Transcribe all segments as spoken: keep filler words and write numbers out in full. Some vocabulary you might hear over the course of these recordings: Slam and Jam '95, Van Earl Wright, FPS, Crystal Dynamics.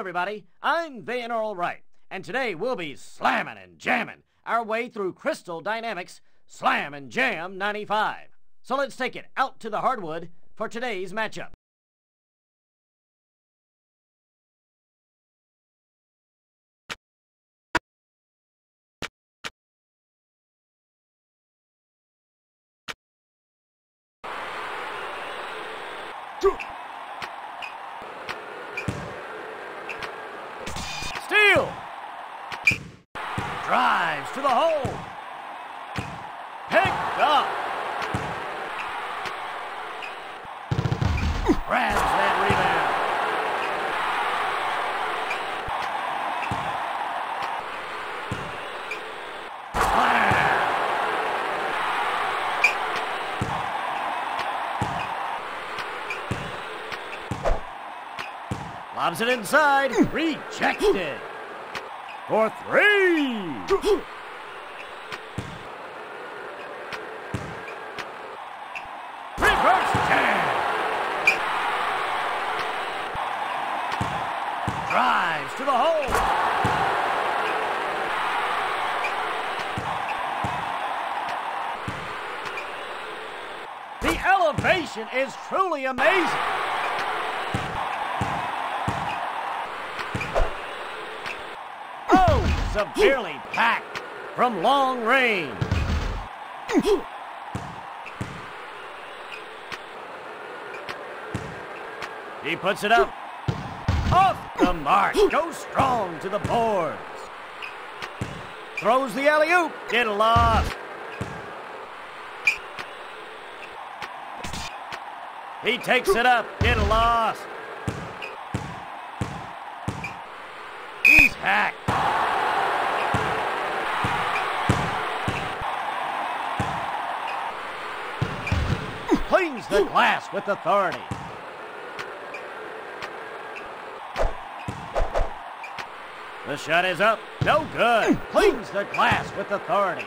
Hello everybody, I'm Van Earl Wright, and today we'll be slamming and jamming our way through Crystal Dynamics Slam and Jam ninety-five. So let's take it out to the hardwood for today's matchup. Steal! Drives to the hole. Picked up. Grabs that rebound. Slam. Lobs it inside. Rejected. For three! Reverse jam! Drives to the hole! The elevation is truly amazing! Severely packed from long range. He puts it up. Off the mark. Goes strong to the boards. Throws the alley-oop. Get lost. He takes it up. Get lost. He's hacked. Cleans the glass with authority. The shot is up. No good. Cleans the glass with authority.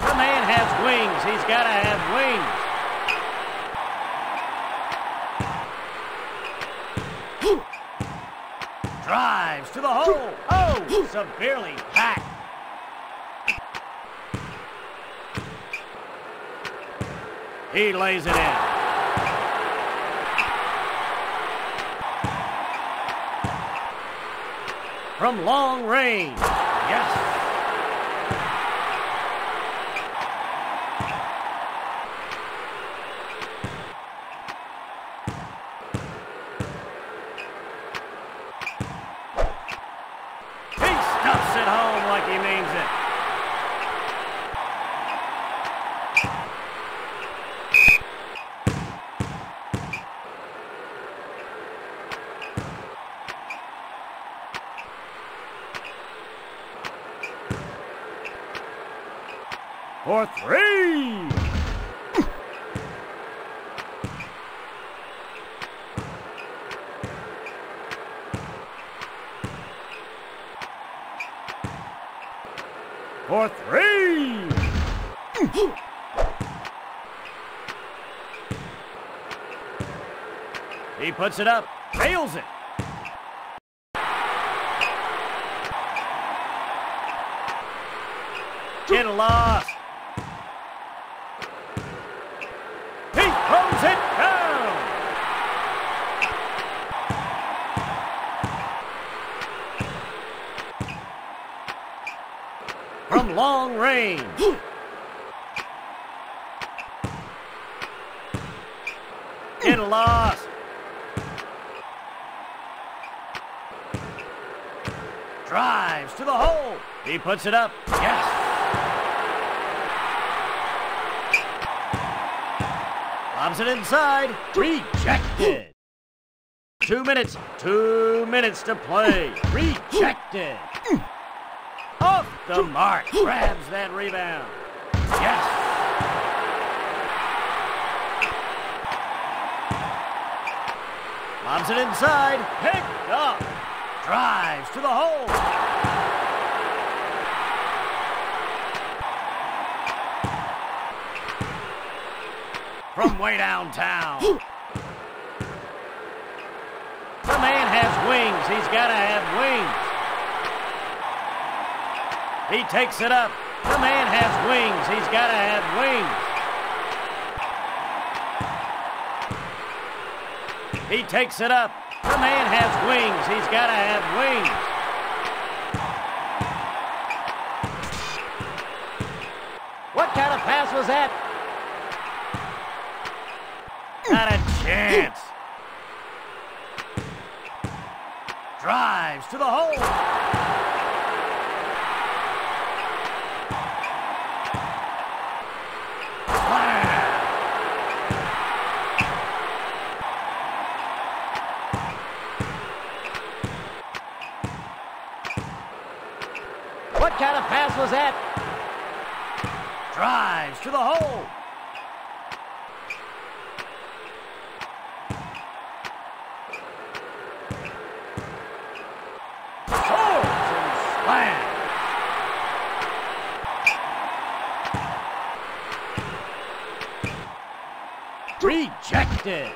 The man has wings. He's got to have wings. Drives to the hole. Oh, severely packed. He lays it in. From long range. Yes. Stuffs it home like he means it. For three. For three! He puts it up, nails it! Get lost! He throws it down! From long range. Get lost. Drives to the hole. He puts it up. Yes. Lobs it inside. Rejected. Two minutes. Two minutes to play. Rejected. Off the mark. Grabs that rebound. Yes. Lobs it inside. Picked up. Drives to the hole. from way downtown. The man has wings. He's got to have wings. He takes it up. The man has wings. He's got to have wings. He takes it up. The man has wings. He's got to have wings. What kind of pass was that? Not a chance. Drives to the hole. What kind of pass was that? Drives to the hole. Rejected.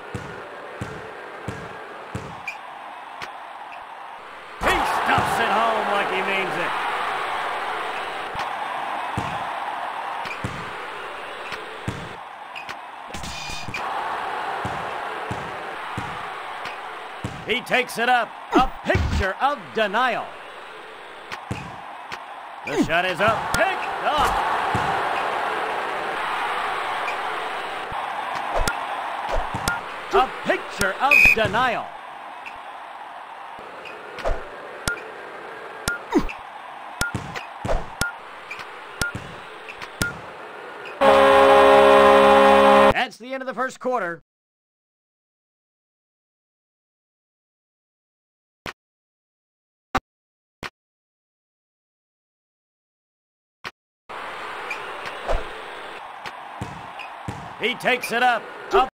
He stuffs it home like he means it. He takes it up. A picture of denial. The shot is up. Picked up. A picture of denial. That's the end of the first quarter. He takes it up. A